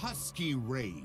Husky Raid.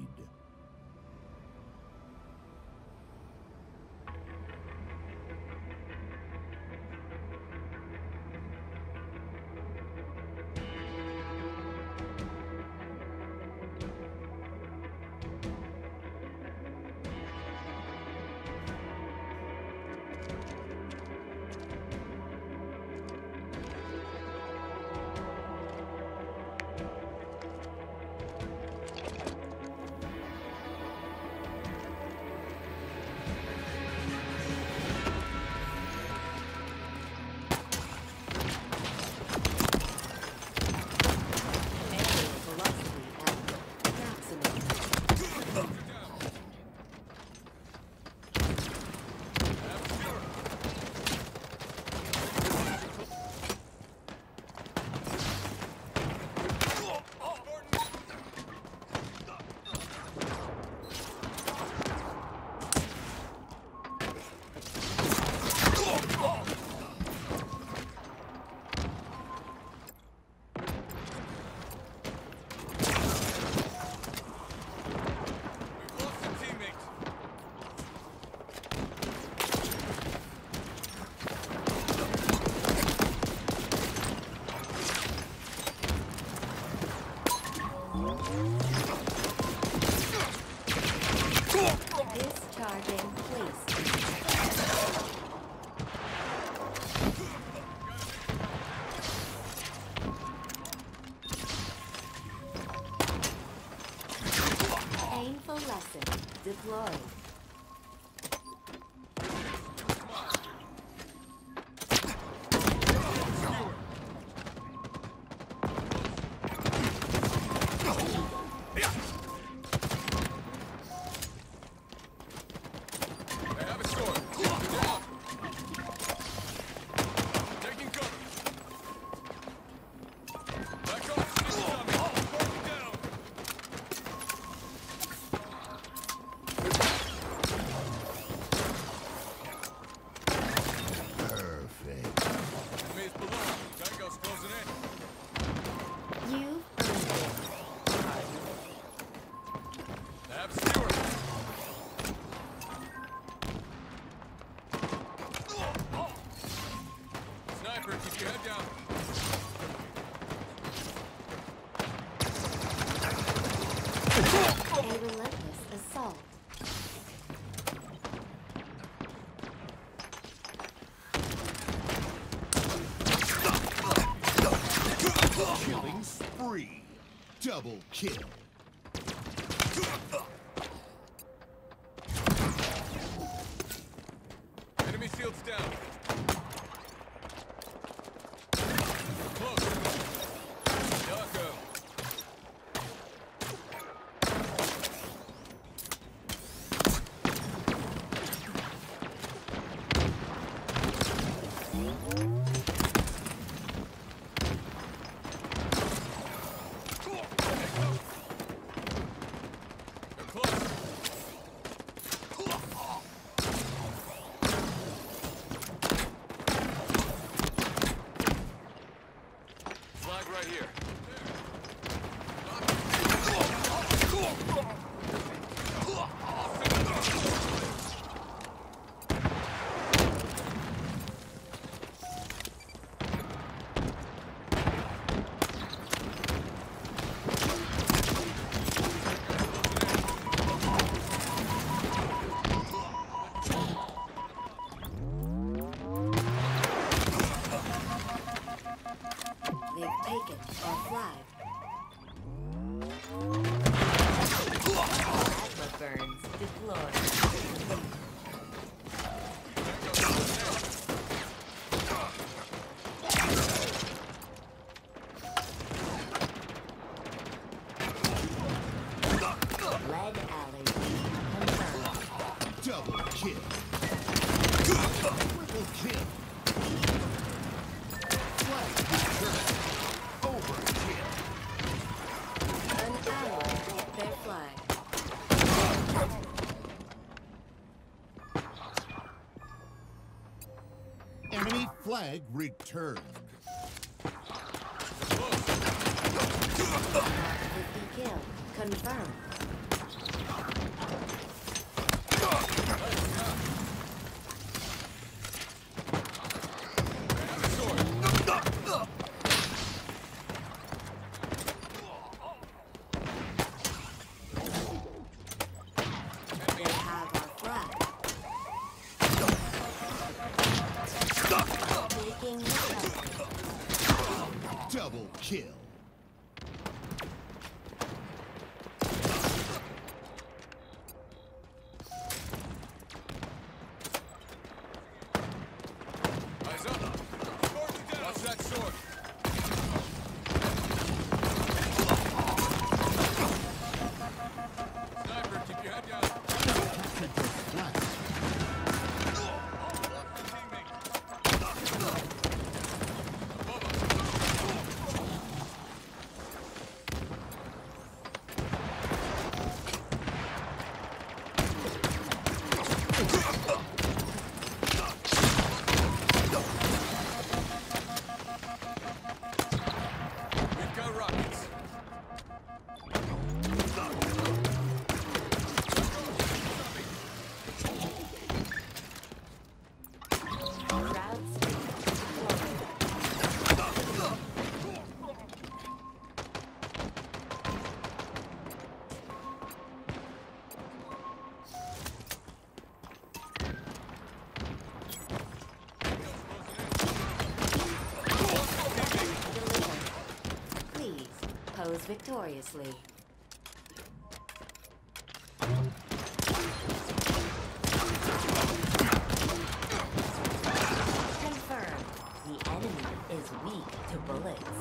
Deploy. Double kill. Enemy shields down. Close. Yako. Flag returned. Whoa. Confirmed. Double kill. Watch that sword. Sniper, keep your head down. Victoriously. Confirmed. The enemy is weak to bullets.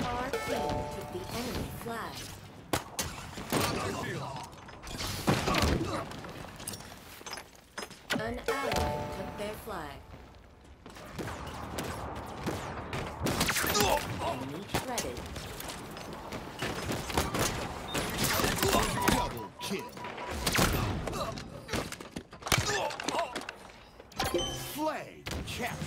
Our team took the enemy flag. An ally took their flag. Enemy shredded. Double kill. Flag captured.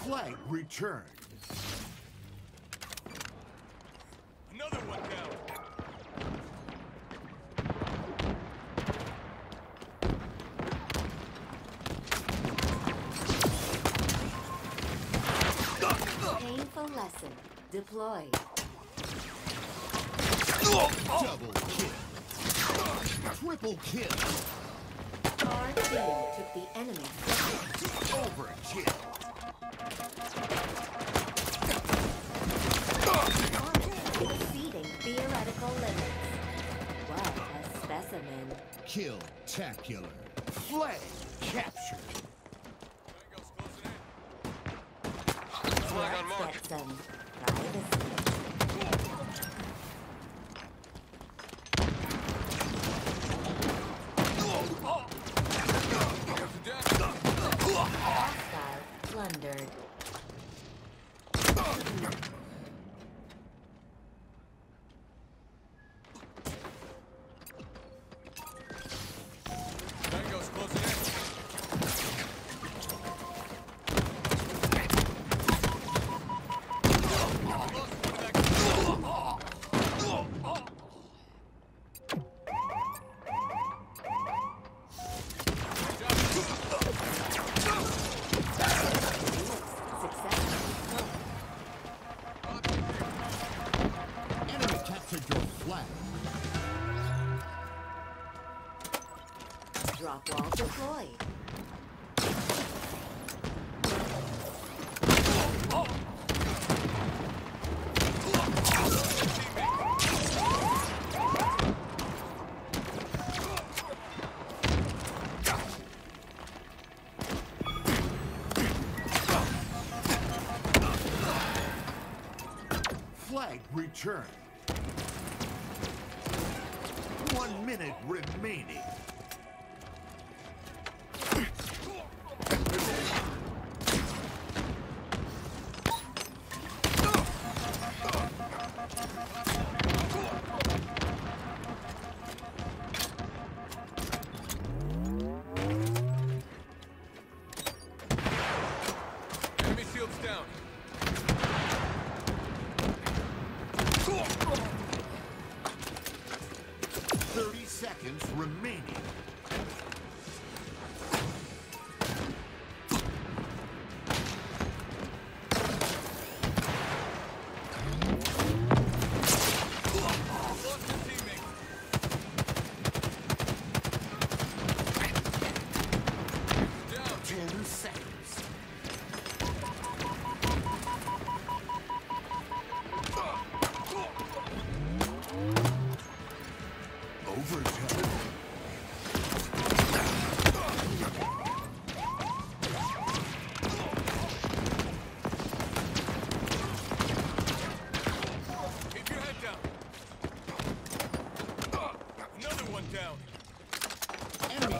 Flag returned. Another one down. Painful lesson deployed. Double kill. Triple kill. Our team took the enemy. Overkill. Spectacular. Flag captured. Flag on mark. Plundered. Drop wall deployed. Oh. Flag returned. 1 minute remaining. Enemy shields down. Seconds remaining.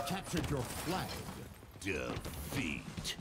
Captured your flag. Defeat.